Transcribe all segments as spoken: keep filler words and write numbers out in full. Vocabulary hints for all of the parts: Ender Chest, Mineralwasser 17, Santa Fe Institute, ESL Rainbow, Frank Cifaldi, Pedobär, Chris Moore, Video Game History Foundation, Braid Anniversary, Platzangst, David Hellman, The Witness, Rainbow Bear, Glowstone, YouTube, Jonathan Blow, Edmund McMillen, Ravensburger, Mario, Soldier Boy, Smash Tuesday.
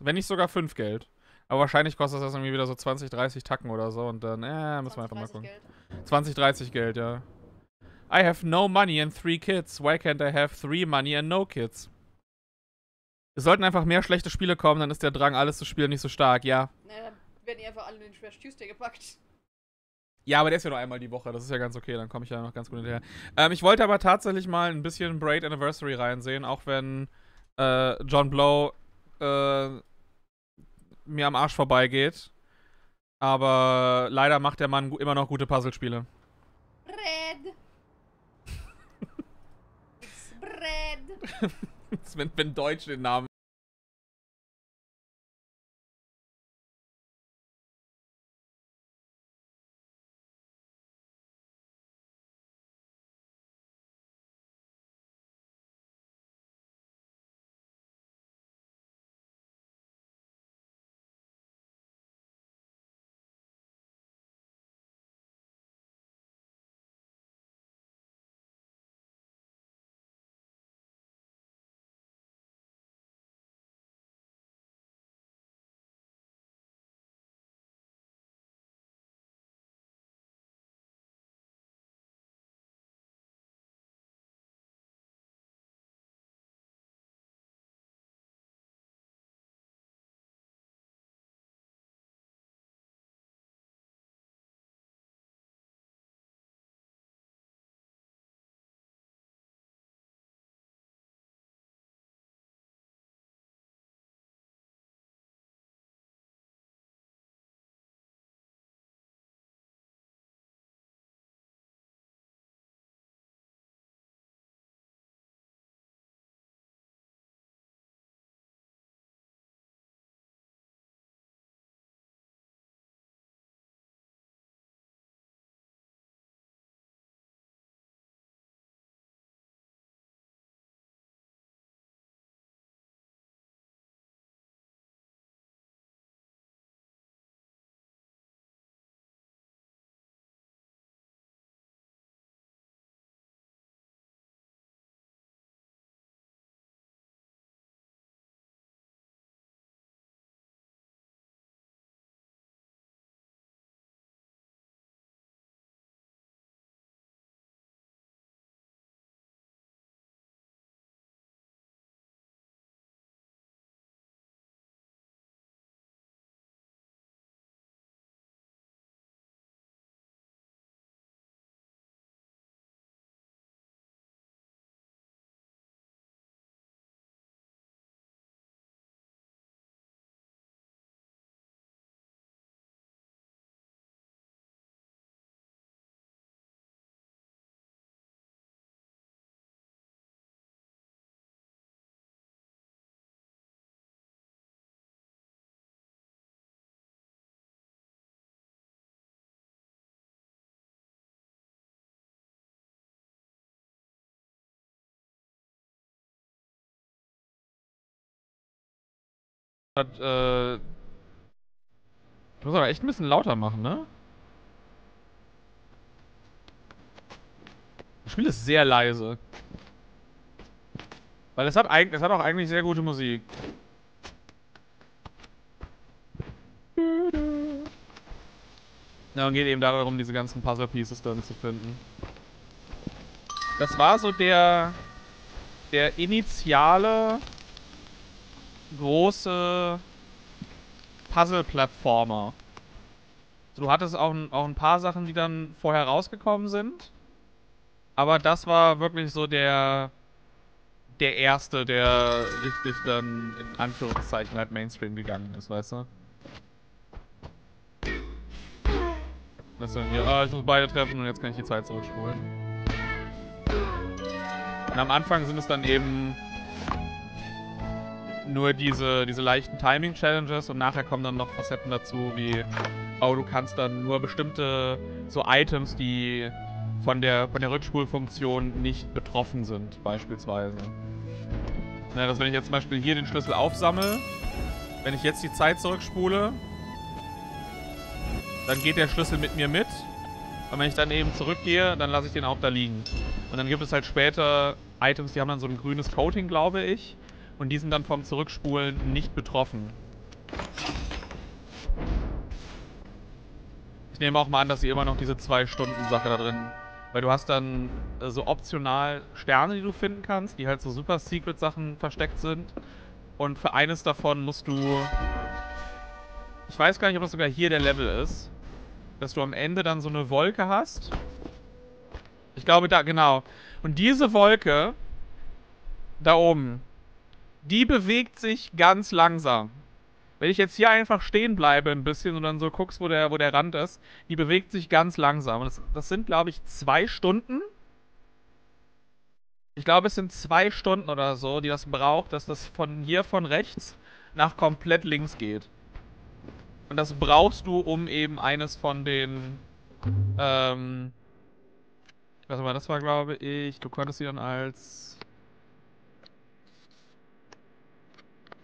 Wenn nicht sogar fünf Geld. Aber wahrscheinlich kostet das irgendwie wieder so zwanzig, dreißig Tacken oder so und dann, äh, müssen wir einfach mal gucken. Geld. zwanzig, dreißig Geld, ja. I have no money and three kids. Why can't I have three money and no kids? Es sollten einfach mehr schlechte Spiele kommen, dann ist der Drang, alles zu spielen, nicht so stark, ja. Na, dann werden die einfach alle in den Smash Tuesday gepackt. Ja, aber der ist ja nur einmal die Woche, das ist ja ganz okay, dann komme ich ja noch ganz gut hinterher. Ähm, ich wollte aber tatsächlich mal ein bisschen Braid Anniversary reinsehen, auch wenn äh, John Blow äh, mir am Arsch vorbeigeht. Aber leider macht der Mann immer noch gute Puzzlespiele. Bread! It's Bread! wenn, wenn Deutsch den Namen. Hat, äh, ich muss aber echt ein bisschen lauter machen, ne? Das Spiel ist sehr leise. Weil es hat, es hat auch eigentlich sehr gute Musik. Na, und geht eben darum, diese ganzen Puzzle Pieces dann zu finden. Das war so der, der initiale große Puzzle-Plattformer. Du hattest auch ein, auch ein paar Sachen, die dann vorher rausgekommen sind. Aber das war wirklich so der der erste, der richtig dann in Anführungszeichen halt Mainstream gegangen ist, weißt du? Das sind hier, ah, ich muss beide treffen und jetzt kann ich die Zeit zurückspulen. Und am Anfang sind es dann eben nur diese, diese leichten Timing-Challenges und nachher kommen dann noch Facetten dazu, wie, oh, du kannst dann nur bestimmte so Items, die von der, von der Rückspulfunktion nicht betroffen sind, beispielsweise. Na, dass wenn ich jetzt zum Beispiel hier den Schlüssel aufsammle, wenn ich jetzt die Zeit zurückspule, dann geht der Schlüssel mit mir mit und wenn ich dann eben zurückgehe, dann lasse ich den auch da liegen. Und dann gibt es halt später Items, die haben dann so ein grünes Coating, glaube ich. und die sind dann vom Zurückspulen nicht betroffen. Ich nehme auch mal an, dass ihr immer noch diese zwei Stunden Sache da drin... Weil du hast dann äh, so optional Sterne, die du finden kannst, die halt so super Secret-Sachen versteckt sind. Und für eines davon musst du... Ich weiß gar nicht, ob das sogar hier der Level ist. Dass du am Ende dann so eine Wolke hast. Ich glaube da, genau. Und diese Wolke, da oben, die bewegt sich ganz langsam. Wenn ich jetzt hier einfach stehen bleibe ein bisschen und dann so guckst, wo der, wo der Rand ist, die bewegt sich ganz langsam. Und das, das sind, glaube ich, zwei Stunden. Ich glaube, es sind zwei Stunden oder so, die das braucht, dass das von hier von rechts nach komplett links geht. Und das brauchst du, um eben eines von den, ähm, was war das war, glaube ich, du konntest sie dann als...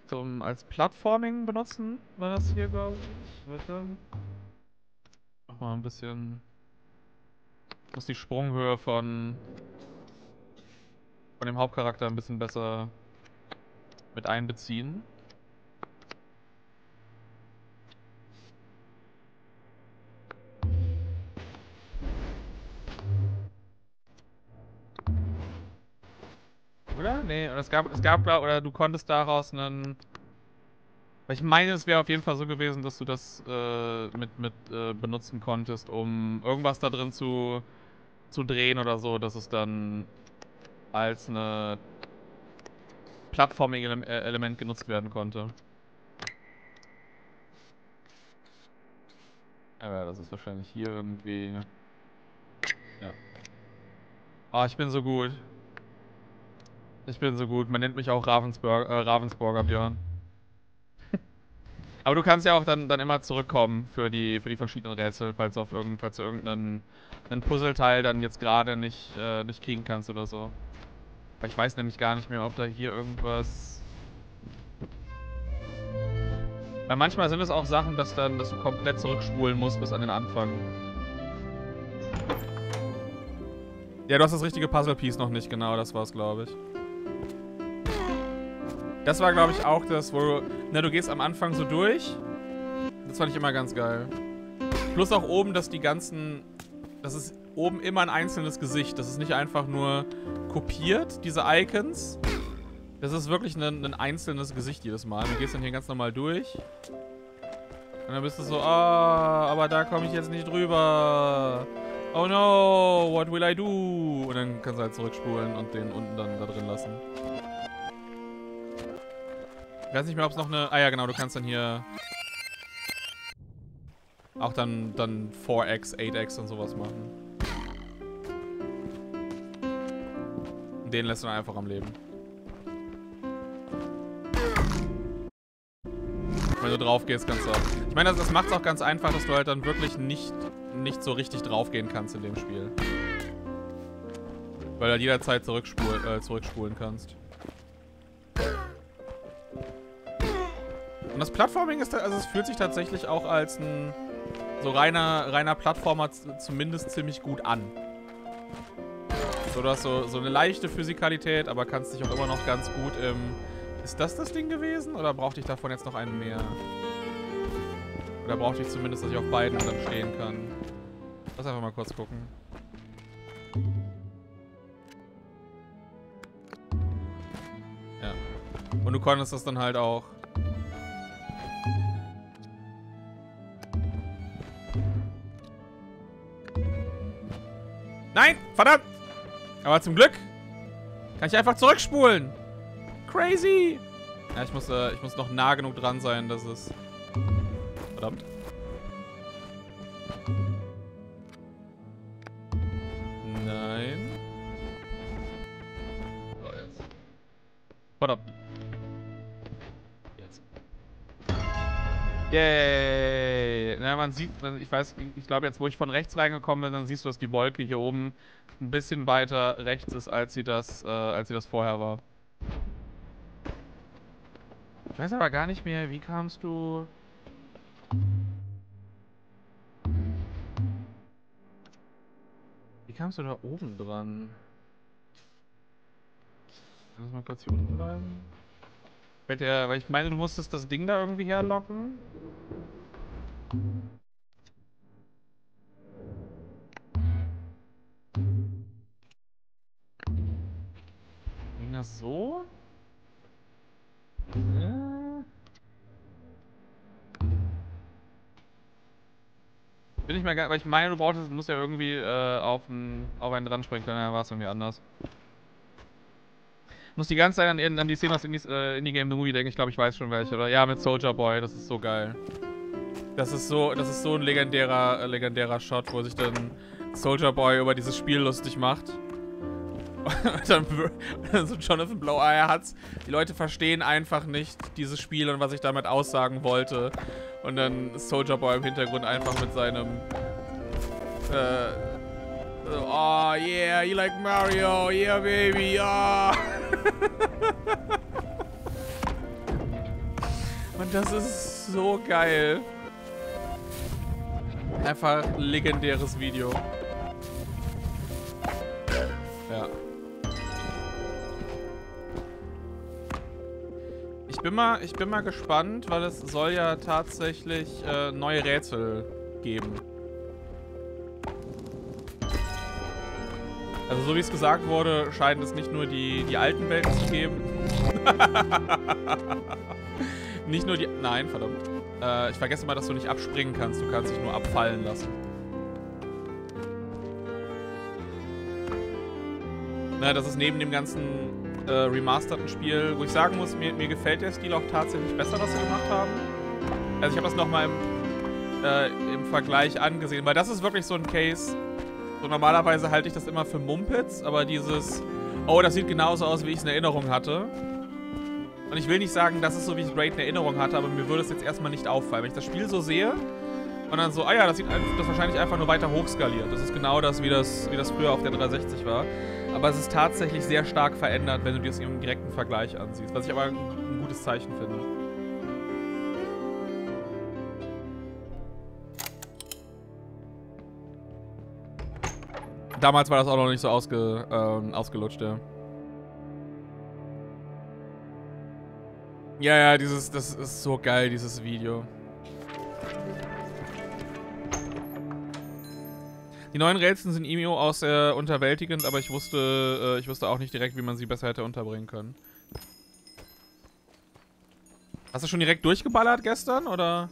Zum, als Plattforming benutzen, war das hier, glaube ich. Mach mal ein bisschen... Ich muss die Sprunghöhe von... von dem Hauptcharakter ein bisschen besser mit einbeziehen. Oder? Nee, oder es gab, es gab, oder du konntest daraus einen... Weil ich meine, es wäre auf jeden Fall so gewesen, dass du das äh, mit, mit äh, benutzen konntest, um irgendwas da drin zu, zu drehen oder so, dass es dann als eine Plattforming-Element genutzt werden konnte. Aber das ist wahrscheinlich hier irgendwie... Ja. Oh, ich bin so gut. Ich bin so gut, man nennt mich auch Ravensburg, äh, Ravensburger Björn. Aber du kannst ja auch dann, dann immer zurückkommen für die, für die verschiedenen Rätsel, falls du auf irgend, falls du irgendeinen einen Puzzleteil dann jetzt gerade nicht, äh, nicht kriegen kannst oder so. Weil ich weiß nämlich gar nicht mehr, ob da hier irgendwas... Weil manchmal sind es auch Sachen, dass, dann, dass du komplett zurückspulen musst bis an den Anfang. Ja, du hast das richtige Puzzle-Piece noch nicht, genau, das war's, glaube ich. Das war, glaube ich, auch das, wo du... Na, du gehst am Anfang so durch. Das fand ich immer ganz geil. Plus auch oben, dass die ganzen... Das ist oben immer ein einzelnes Gesicht. Das ist nicht einfach nur kopiert, diese Icons. Das ist wirklich ein, ein einzelnes Gesicht jedes Mal. Du gehst dann hier ganz normal durch. Und dann bist du so... Ah, aber da komme ich jetzt nicht drüber. Oh no, what will I do? Und dann kannst du halt zurückspulen und den unten dann da drin lassen. Ich weiß nicht mehr, ob es noch eine... Ah ja, genau, du kannst dann hier... Auch dann, dann vier X, acht X und sowas machen. Und den lässt du dann einfach am Leben. Wenn du drauf gehst, kannst du auch... Ich meine, das, das macht es auch ganz einfach, dass du halt dann wirklich nicht, nicht so richtig drauf gehen kannst in dem Spiel. Weil du halt jederzeit zurückspul, äh, zurückspulen kannst. Und das Plattforming ist, also es fühlt sich tatsächlich auch als ein so reiner, reiner Plattformer zumindest ziemlich gut an. So, du hast so, so eine leichte Physikalität, aber kannst dich auch immer noch ganz gut im... Ist das das Ding gewesen? Oder brauchte ich davon jetzt noch einen mehr? Oder brauchte ich zumindest, dass ich auf beiden dann stehen kann? Lass einfach mal kurz gucken. Ja. Und du konntest das dann halt auch... Nein, verdammt! Aber zum Glück kann ich einfach zurückspulen. Crazy! Ja, ich muss, äh, ich muss noch nah genug dran sein, dass es... Verdammt. Nein. So, jetzt. Verdammt. Jetzt. Yay! Ja, man sieht, ich weiß, ich glaube jetzt, wo ich von rechts reingekommen bin, dann siehst du, dass die Wolke hier oben ein bisschen weiter rechts ist, als sie das, äh, als sie das vorher war. Ich weiß aber gar nicht mehr, wie kamst du... Wie kamst du da oben dran? Lass mal kurz hier unten bleiben. Bei der, weil ich meine, du musstest das Ding da irgendwie herlocken. Ging das so? Äh. Bin ich mal geil, weil ich meine, du brauchtest, du musst ja irgendwie äh, auf, einen, auf einen dran springen können, dann war es irgendwie anders. Muss die ganze Zeit an, an die Szene aus Indie, äh, Indie Game: The Movie denken. Ich glaube, ich weiß schon welche, oder? Ja, mit Soldier Boy. Das ist so geil. Das ist so, das ist so ein legendärer, äh, legendärer Shot, wo sich dann Soldier Boy über dieses Spiel lustig macht. Und dann, dann so Jonathan Blow, ah, er hat's. Die Leute verstehen einfach nicht dieses Spiel und was ich damit aussagen wollte. Und dann Soldier Boy im Hintergrund einfach mit seinem äh, oh yeah, you like Mario, yeah baby, ja. Oh. Und das ist so geil. Einfach legendäres Video. Ja. Ich bin mal, ich bin mal gespannt, weil es soll ja tatsächlich äh, neue Rätsel geben. Also so wie es gesagt wurde, scheinen es nicht nur die, die alten Welten zu geben. Nicht nur die... Nein, verdammt. Äh, ich vergesse mal, dass du nicht abspringen kannst. Du kannst dich nur abfallen lassen. Na, das ist neben dem ganzen äh, remasterten Spiel, wo ich sagen muss, mir, mir gefällt der Stil auch tatsächlich besser, was sie gemacht haben. Also ich habe das nochmal im, äh, im Vergleich angesehen, weil das ist wirklich so ein Case... So, normalerweise halte ich das immer für Mumpitz, aber dieses, oh, das sieht genauso aus, wie ich es in Erinnerung hatte. Und ich will nicht sagen, das ist so, wie ich Braid in Erinnerung hatte, aber mir würde es jetzt erstmal nicht auffallen. Wenn ich das Spiel so sehe und dann so, ah ja, das sieht das wahrscheinlich einfach nur weiter hochskaliert. Das ist genau das wie, das, wie das früher auf der dreihundertsechzig war. Aber es ist tatsächlich sehr stark verändert, wenn du dir das im direkten Vergleich ansiehst, was ich aber ein gutes Zeichen finde. Damals war das auch noch nicht so ausge, ähm, ausgelutscht, ja. Ja, ja, dieses, das ist so geil, dieses Video. Die neuen Rätsel sind I M I O auch sehr unterwältigend, aber ich wusste, äh, ich wusste auch nicht direkt, wie man sie besser hätte unterbringen können. Hast du schon direkt durchgeballert gestern, oder?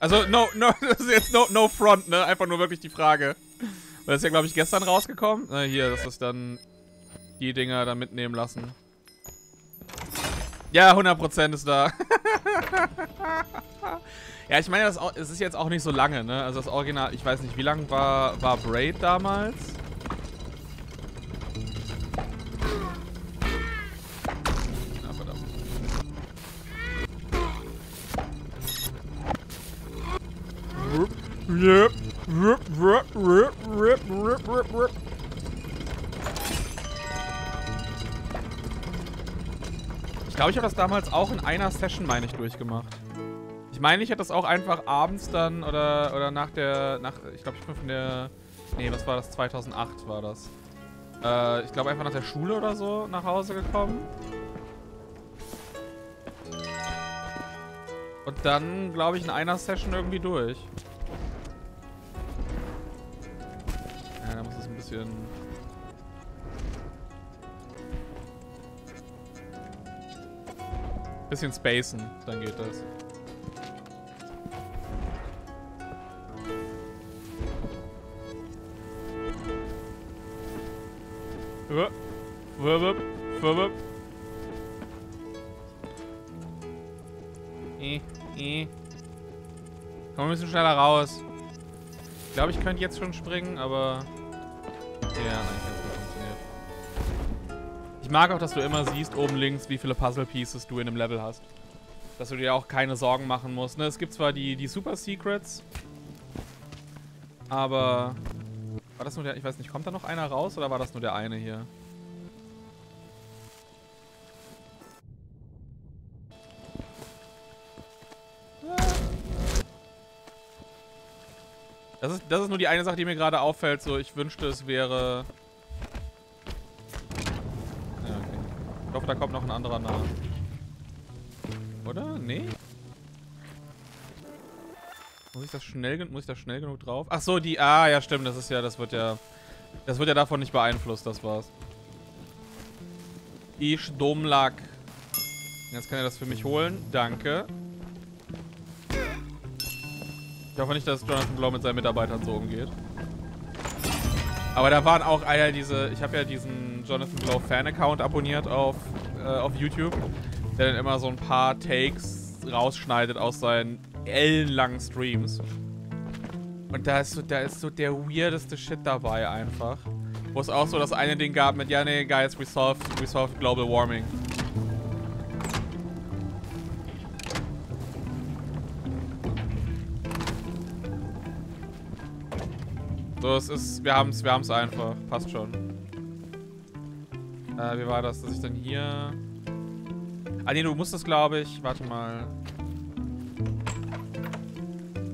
Also, no, no, das ist jetzt no, no front, ne? Einfach nur wirklich die Frage. Das ist ja, glaube ich, gestern rausgekommen. Na, hier, das ist dann die Dinger da mitnehmen lassen. Ja, hundert Prozent ist da. Ja, ich meine, es ist jetzt auch nicht so lange, ne? Also das Original, ich weiß nicht, wie lang war, war Braid damals? Na, verdammt. Yep. Rip, rip, rip, rip, rip, rip, rip. Ich glaube, ich habe das damals auch in einer Session, meine ich, durchgemacht. Ich meine, ich hätte das auch einfach abends dann oder, oder nach der, nach, ich glaube, ich bin von der, nee, was war das? zweitausendacht war das. Äh, ich glaube, einfach nach der Schule oder so nach Hause gekommen. Und dann, glaube ich, in einer Session irgendwie durch. Ja, da muss es ein bisschen... bisschen spacen, dann geht das. Komm, wir müssen schneller raus. Ich glaube, ich könnte jetzt schon springen, aber... Ja, nein, das funktioniert. Ich mag auch, dass du immer siehst, oben links, wie viele Puzzle Pieces du in einem Level hast. Dass du dir auch keine Sorgen machen musst. Ne? Es gibt zwar die, die Super Secrets, aber... War das nur der... Ich weiß nicht, kommt da noch einer raus oder war das nur der eine hier? Das ist, das ist nur die eine Sache, die mir gerade auffällt. So, ich wünschte, es wäre... Ja, okay. Ich hoffe, da kommt noch ein anderer nach. oder? Nee? Muss ich das schnell, muss ich das schnell genug drauf? Ach so, die... Ah, ja, stimmt. Das ist ja... Das wird ja... Das wird ja davon nicht beeinflusst. Das war's. Ich dumm lag. Jetzt kann er das für mich holen. Danke. Ich hoffe nicht, dass Jonathan Blow mit seinen Mitarbeitern so umgeht. Aber da waren auch all diese... Ich habe ja diesen Jonathan Blow Fan-Account abonniert auf, äh, auf YouTube, der dann immer so ein paar Takes rausschneidet aus seinen ellenlangen Streams. Und da ist so, da ist so der weirdeste Shit dabei einfach. Wo es auch so das eine Ding gab mit, ja nee, guys, we solved, we solved global warming. So, es ist, wir haben's, wir haben's einfach. Passt schon. Äh, wie war das, dass ich dann hier... Ah ne, du musst das, glaube ich, warte mal...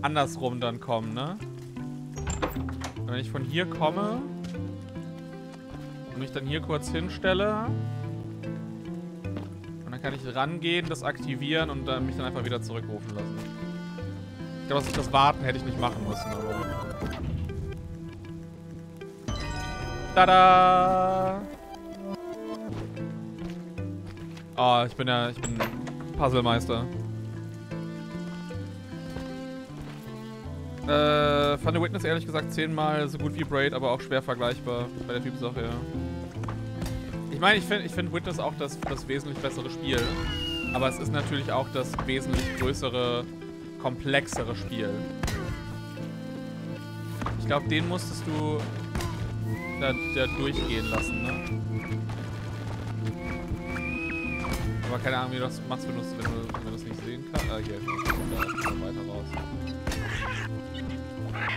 andersrum dann kommen, ne? Und wenn ich von hier komme... und mich dann hier kurz hinstelle... und dann kann ich rangehen, das aktivieren und dann mich dann einfach wieder zurückrufen lassen. Ich glaube, das, das Warten hätte ich nicht machen müssen, aber... Tada! Oh, ich bin ja, ich bin Puzzlemeister. Äh, fand The Witness ehrlich gesagt zehnmal so gut wie Braid, aber auch schwer vergleichbar bei der Typsache, ja. Ich meine, ich finde ich find Witness auch das, das wesentlich bessere Spiel. Aber es ist natürlich auch das wesentlich größere, komplexere Spiel. Ich glaube, den musstest du... Da, da durchgehen lassen, ne? Aber keine Ahnung, wie du das machst, wenn du es wenn wenn nicht sehen kannst. Ah, hier, da ist weiter raus. Okay,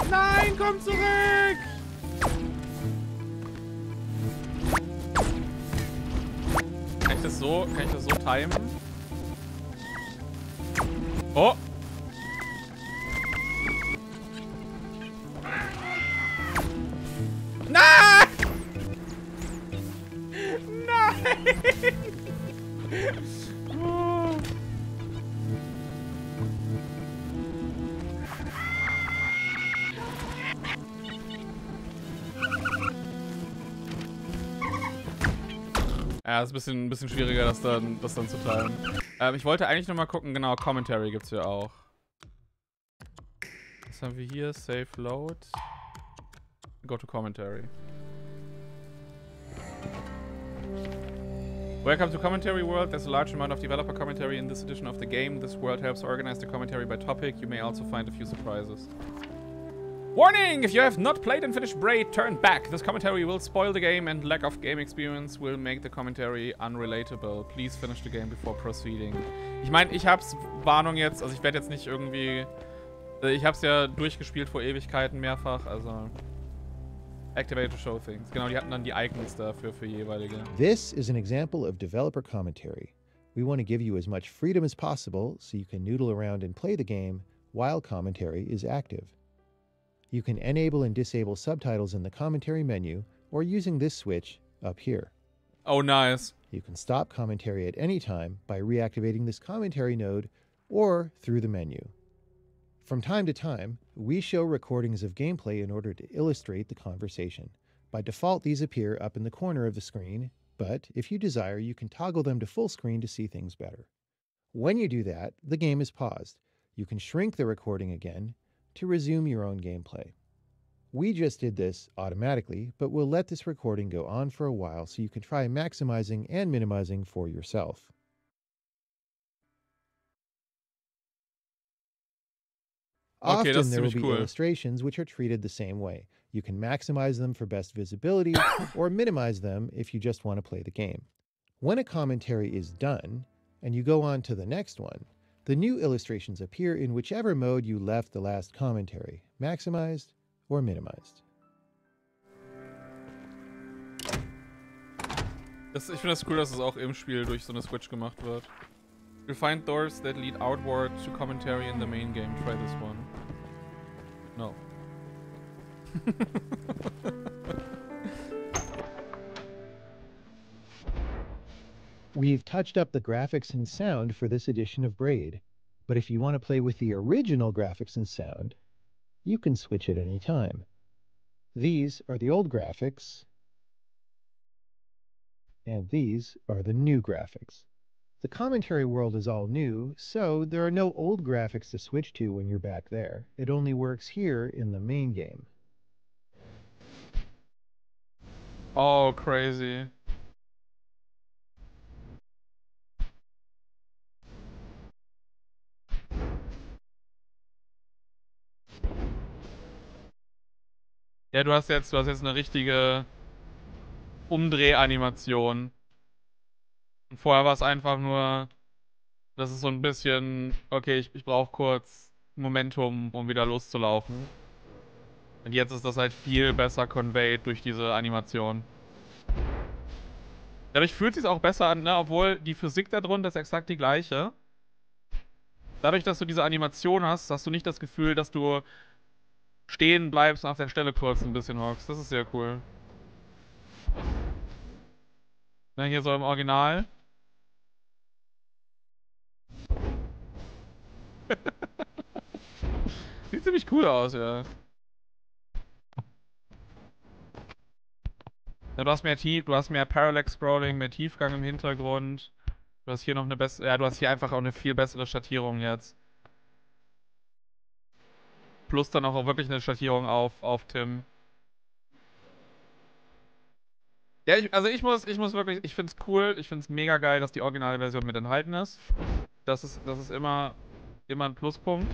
alles klar. Nein, komm zurück! So, kann ich das so timen? Oh! Nein! Nein! Oh. Ja, ist ein bisschen, ein bisschen schwieriger, das dann, das dann zu teilen. Ähm, ich wollte eigentlich noch mal gucken, genau, Commentary gibt's hier auch. Was haben wir hier? Save Load. Go to Commentary. Welcome to Commentary World. There's a large amount of developer commentary in this edition of the game. This world helps organize the commentary by topic. You may also find a few surprises. Warning! If you have not played and finished Braid, turn back. This commentary will spoil the game and lack of game experience will make the commentary unrelatable. Please finish the game before proceeding. Ich meine, ich hab's, Warnung jetzt, also ich werde jetzt nicht irgendwie... Ich hab's ja durchgespielt vor Ewigkeiten mehrfach, also... Activate to show things. Genau, die hatten dann die Icons dafür für jeweilige. This is an example of developer commentary. We want to give you as much freedom as possible so you can noodle around and play the game while commentary is active. You can enable and disable subtitles in the commentary menu or using this switch up here. Oh, nice. You can stop commentary at any time by reactivating this commentary node or through the menu. From time to time, we show recordings of gameplay in order to illustrate the conversation. By default, these appear up in the corner of the screen, but if you desire, you can toggle them to full screen to see things better. When you do that, the game is paused. You can shrink the recording again to resume your own gameplay. We just did this automatically, but we'll let this recording go on for a while so you can try maximizing and minimizing for yourself. Okay, often there will be cool illustrations which are treated the same way. You can maximize them for best visibility or minimize them if you just want to play the game. When a commentary is done and you go on to the next one, the new illustrations appear in whichever mode you left the last commentary, maximized or minimized. Das, ich finde das cool, dass es auch im Spiel durch so eine Switch gemacht wird. You'll find doors that lead outward to commentary in the main game. Try this one. No. We've touched up the graphics and sound for this edition of Braid, but if you want to play with the original graphics and sound, you can switch at any time. These are the old graphics, and these are the new graphics. The commentary world is all new, so there are no old graphics to switch to when you're back there. It only works here in the main game. Oh, crazy. Ja, du hast jetzt, du hast jetzt eine richtige Umdrehanimation. Und vorher war es einfach nur, das ist so ein bisschen, okay, ich, ich brauche kurz Momentum, um wieder loszulaufen. Und jetzt ist das halt viel besser conveyed durch diese Animation. Dadurch fühlt es sich auch besser an, ne? Obwohl die Physik da drunter ist exakt die gleiche. Dadurch, dass du diese Animation hast, hast du nicht das Gefühl, dass du stehen bleibst und auf der Stelle kurz ein bisschen hockst. Das ist sehr cool. Na, hier so im Original. Sieht ziemlich cool aus, ja. Ja, du hast mehr Tief, du hast mehr Parallax Scrolling, mehr Tiefgang im Hintergrund. Du hast hier noch eine bessere, ja, du hast hier einfach auch eine viel bessere Schattierung jetzt. Plus dann auch wirklich eine Schattierung auf, auf Tim. Ja, ich, also ich muss, ich muss wirklich, ich find's cool, ich find's mega geil, dass die originale Version mit enthalten ist. Das ist, das ist immer, immer ein Pluspunkt.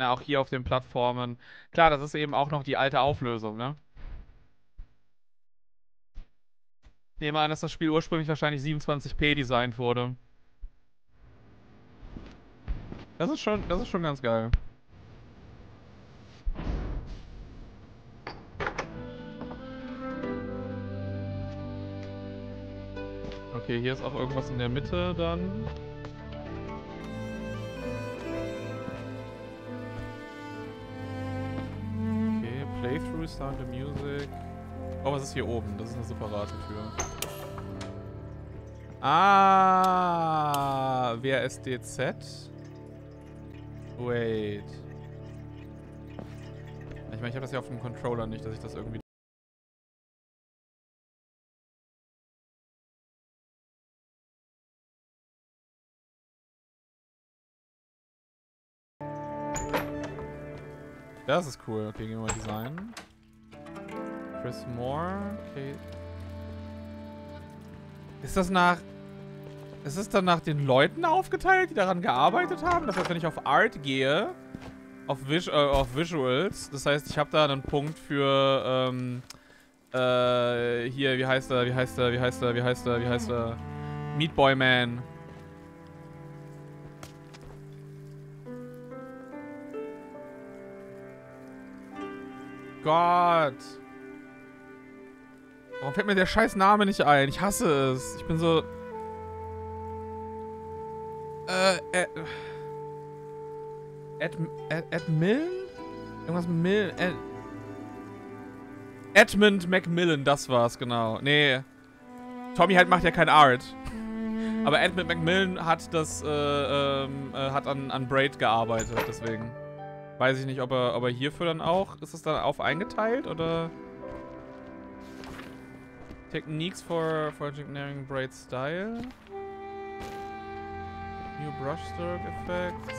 Na, auch hier auf den Plattformen. Klar, das ist eben auch noch die alte Auflösung, ne? Ich nehme an, dass das Spiel ursprünglich wahrscheinlich siebenundzwanzig p designt wurde. Das ist schon, das ist schon ganz geil. Okay, hier ist auch irgendwas in der Mitte dann. Playthrough, Sound and Music. Oh, was ist hier oben? Das ist eine separate Tür. Ah, W S D Z? Wait. Ich meine, ich habe das ja auf dem Controller nicht, dass ich das irgendwie... Das ist cool. Okay, gehen wir mal Design. Chris Moore. Okay. Ist das nach... Ist es dann nach den Leuten aufgeteilt, die daran gearbeitet haben? Das heißt, wenn ich auf Art gehe, auf, Vis äh, auf Visuals, das heißt, ich habe da einen Punkt für, ähm, äh, hier, wie heißt er, wie heißt er, wie heißt er, wie heißt er, wie heißt er? Meat Boy Man. Gott. Warum fällt mir der scheiß Name nicht ein? Ich hasse es. Ich bin so... Äh, äh... Ed... Ed... Edmillen? Irgendwas mit Mill... Ed... Edmund McMillen, das war's, genau. Nee. Tommy halt macht ja kein Art. Aber Edmund McMillen hat das, äh, äh, hat an, an Braid gearbeitet, deswegen. Weiß ich nicht, ob er, ob er hierfür dann auch... Ist es dann auf eingeteilt, oder...? Techniques for, for engineering Braid Style. New Brushstroke Effects.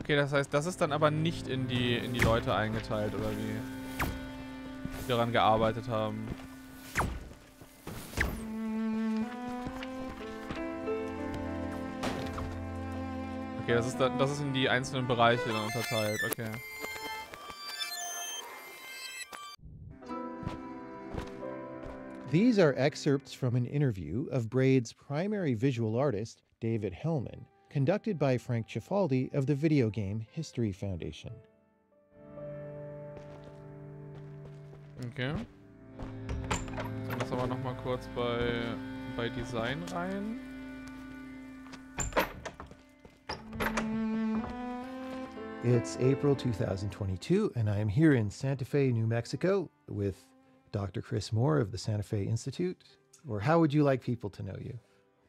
Okay, das heißt, das ist dann aber nicht in die, in die Leute eingeteilt, oder wie? Die daran gearbeitet haben. Okay, das ist, da, das ist in die einzelnen Bereiche dann unterteilt, okay. These are excerpts from an interview of Braid's primary visual artist, David Hellman, conducted by Frank Cifaldi of the Video Game History Foundation. Okay. Ich muss aber nochmal kurz bei, bei Design rein. It's April two thousand twenty-two, and I am here in Santa Fe, New Mexico, with Doctor Chris Moore of the Santa Fe Institute. Or how would you like people to know you?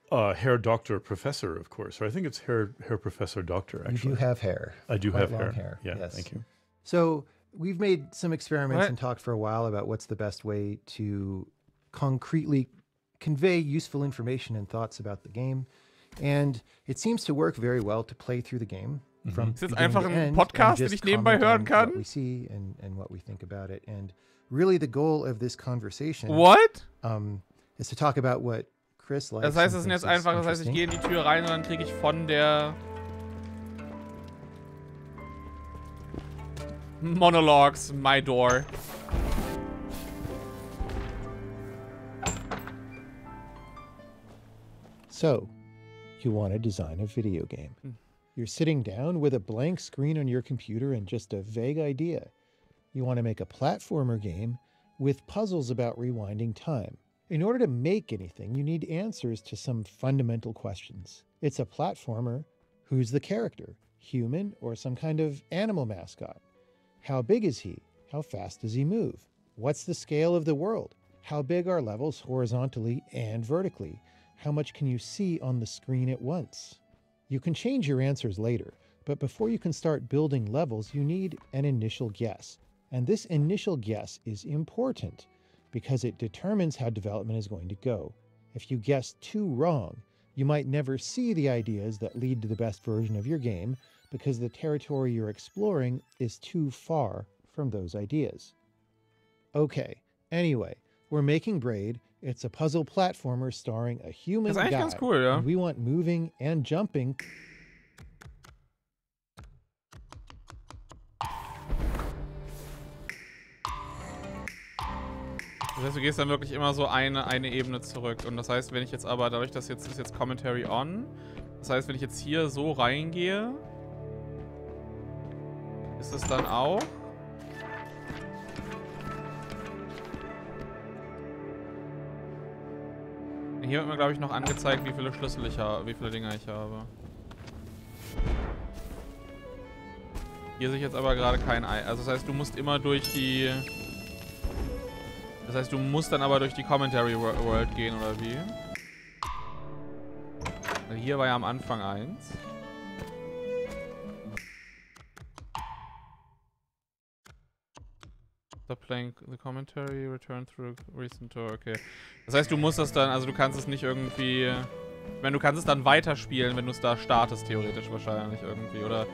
Uh, hair doctor professor, of course. Or I think it's hair hair professor doctor, actually. You do have hair. I do have hair. hair. Yeah, yes. Thank you. So we've made some experiments right. and talked for a while about what's the best way to concretely convey useful information and thoughts about the game. And it seems to work very well to play through the game. From Ist jetzt einfach ein Podcast, den ich nebenbei hören kann? What? Um, is to talk about what Chris likes. Das heißt, das sind jetzt einfach, das heißt, ich gehe in die Tür rein und dann kriege ich von der Monologs My Door. So, you want to design a video game. Hm. You're sitting down with a blank screen on your computer and just a vague idea. You want to make a platformer game with puzzles about rewinding time. In order to make anything, you need answers to some fundamental questions. It's a platformer. Who's the character? Human or some kind of animal mascot? How big is he? How fast does he move? What's the scale of the world? How big are levels horizontally and vertically? How much can you see on the screen at once? You can change your answers later, but before you can start building levels, you need an initial guess. And this initial guess is important because it determines how development is going to go. If you guess too wrong, you might never see the ideas that lead to the best version of your game because the territory you're exploring is too far from those ideas. Okay, anyway, we're making Braid. It's a puzzle platformer starring a human guy. That's cool, yeah. And we want moving and jumping. Das heißt, du gehst dann wirklich immer so eine, eine Ebene zurück. Und das heißt, wenn ich jetzt aber, dadurch, dass jetzt, ist jetzt Commentary on, das heißt, wenn ich jetzt hier so reingehe, ist es dann auch... Hier wird mir, glaube ich, noch angezeigt, wie viele Schlüssel ich habe, wie viele Dinger ich habe. Hier sehe ich jetzt aber gerade kein Ei. Also das heißt, du musst immer durch die... Das heißt, du musst dann aber durch die Commentary World gehen, oder wie? Also hier war ja am Anfang eins. Playing the commentary, return through recent tour, okay. Das heißt, du musst das dann, also du kannst es nicht irgendwie, ich meine, du kannst es dann weiterspielen, wenn du es da startest, theoretisch wahrscheinlich irgendwie, oder?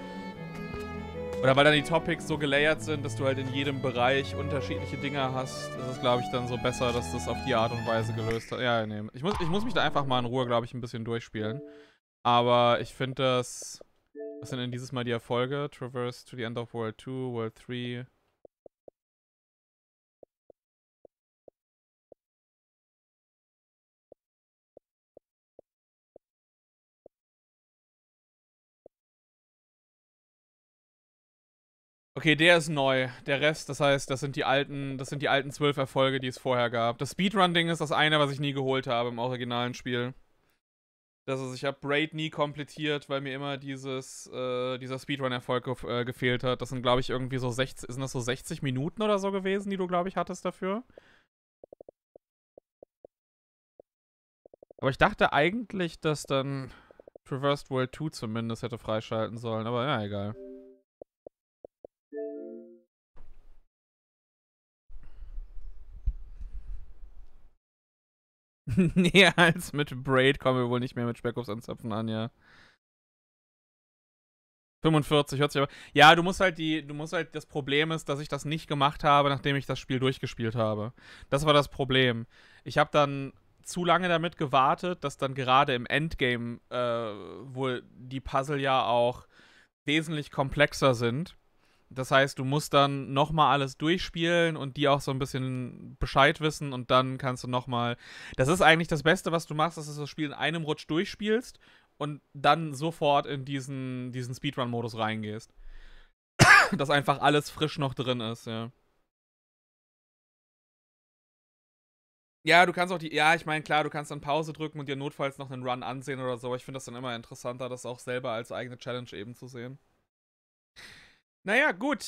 Oder weil dann die Topics so gelayert sind, dass du halt in jedem Bereich unterschiedliche Dinge hast, ist es, glaube ich, dann so besser, dass das auf die Art und Weise gelöst hat. Ja, nee, ich muss, ich muss mich da einfach mal in Ruhe, glaube ich, ein bisschen durchspielen. Aber ich finde das, was sind denn dieses Mal die Erfolge? Traverse to the end of World two, World three... Okay, der ist neu. Der Rest, das heißt, das sind die alten, das sind die alten zwölf Erfolge, die es vorher gab. Das Speedrun-Ding ist das eine, was ich nie geholt habe im originalen Spiel. Das ist, ich habe Braid nie komplettiert, weil mir immer dieses, äh, dieser Speedrun-Erfolg gef äh, gefehlt hat. Das sind, glaube ich, irgendwie so sechzig, sind das so sechzig Minuten oder so gewesen, die du, glaube ich, hattest dafür. Aber ich dachte eigentlich, dass dann Traversed World two zumindest hätte freischalten sollen, aber ja, egal. Nee, als mit Braid kommen wir wohl nicht mehr mit Speckups anzapfen an, ja. fünfundvierzig, hört sich aber... Ja, du musst halt die... Du musst halt... Das Problem ist, dass ich das nicht gemacht habe, nachdem ich das Spiel durchgespielt habe. Das war das Problem. Ich habe dann zu lange damit gewartet, dass dann gerade im Endgame äh, wohl die Puzzle ja auch wesentlich komplexer sind. Das heißt, du musst dann nochmal alles durchspielen und die auch so ein bisschen Bescheid wissen und dann kannst du nochmal... Das ist eigentlich das Beste, was du machst, dass du das Spiel in einem Rutsch durchspielst und dann sofort in diesen, diesen Speedrun-Modus reingehst. Dass einfach alles frisch noch drin ist, ja. Ja, du kannst auch die, ja, ich meine, klar, du kannst dann Pause drücken und dir notfalls noch einen Run ansehen oder so. Ich finde das dann immer interessanter, das auch selber als eigene Challenge eben zu sehen. Naja, gut.